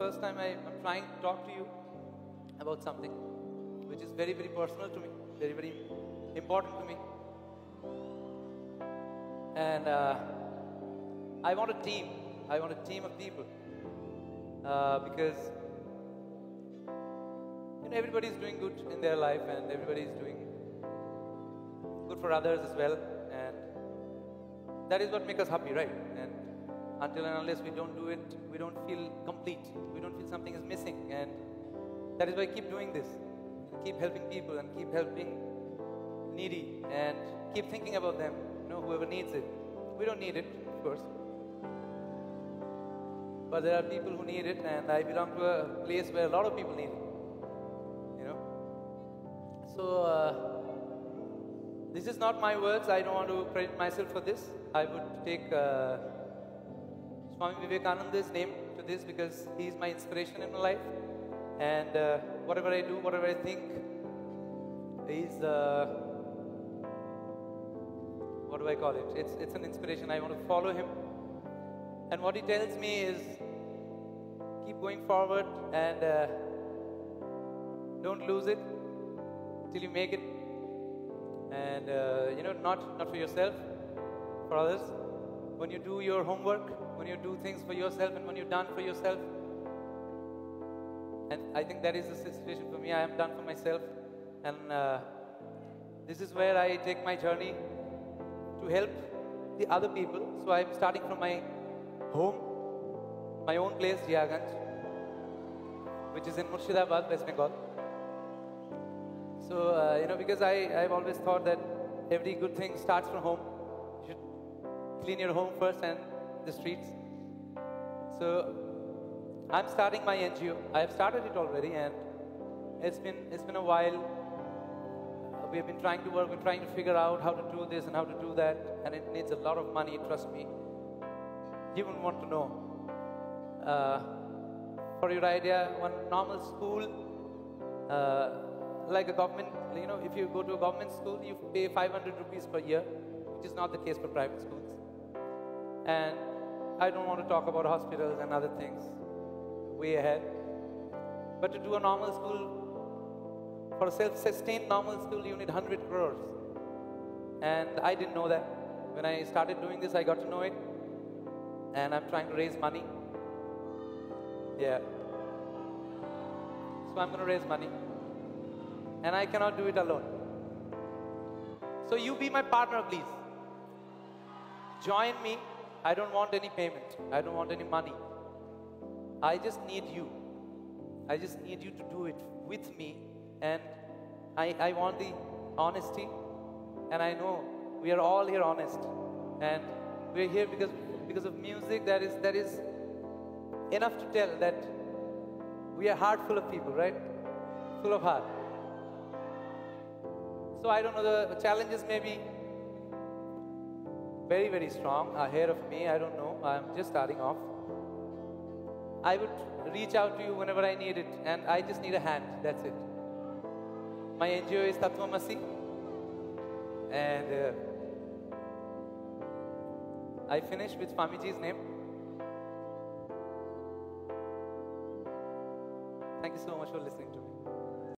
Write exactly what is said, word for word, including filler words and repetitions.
first time I, I'm trying to talk to you about something which is very, very personal to me, very, very important to me. And uh, I want a team. I want a team of people. Uh, because you know, everybody is doing good in their life, and everybody is doing good for others as well. And that is what makes us happy, right? And until and unless we don't do it, we don't feel complete. We don't feel something is missing. And that is why I keep doing this. And keep helping people and keep helping needy and keep thinking about them. You know, whoever needs it. We don't need it, of course. But there are people who need it, and I belong to a place where a lot of people need it, you know. So, uh, this is not my words. I don't want to credit myself for this. I would take uh, Swami Vivekananda's name to this because he is my inspiration in my life. And uh, whatever I do, whatever I think is, uh, what do I call it? It's, it's an inspiration. I want to follow him. And what he tells me is, keep going forward and uh, don't lose it till you make it. And uh, you know, not, not for yourself, for others. When you do your homework, when you do things for yourself, and when you're done for yourself. And I think that is the situation for me. I am done for myself. And uh, this is where I take my journey to help the other people. So I'm starting from my home, my own place, Jiaganj, which is in Murshidabad, West Bengal. So, uh, you know, because I, I've always thought that every good thing starts from home. You should clean your home first and the streets. So, I'm starting my N G O. I have started it already, and it's been, it's been a while. We've been trying to work, we're trying to figure out how to do this and how to do that, and it needs a lot of money, trust me. You wouldn't want to know. Uh, for your idea, one normal school, uh, like a government, you know, if you go to a government school, you pay five hundred rupees per year, which is not the case for private schools. And I don't want to talk about hospitals and other things way ahead. But to do a normal school, for a self-sustained normal school, you need one hundred crores. And I didn't know that. When I started doing this, I got to know it. And I'm trying to raise money. Yeah. So I'm going to raise money. And I cannot do it alone. So you be my partner, please. Join me. I don't want any payment. I don't want any money. I just need you. I just need you to do it with me. And I, I want the honesty. And I know we are all here honest. And we're here because... because of music, that is, that is enough to tell that we are heart full of people, right? Full of heart. So I don't know, the challenges may be very, very strong ahead of me. I don't know. I'm just starting off. I would reach out to you whenever I need it, and I just need a hand. That's it. My N G O is Tatwamasi, and uh, I finish with Swamiji's name. Thank you so much for listening to me.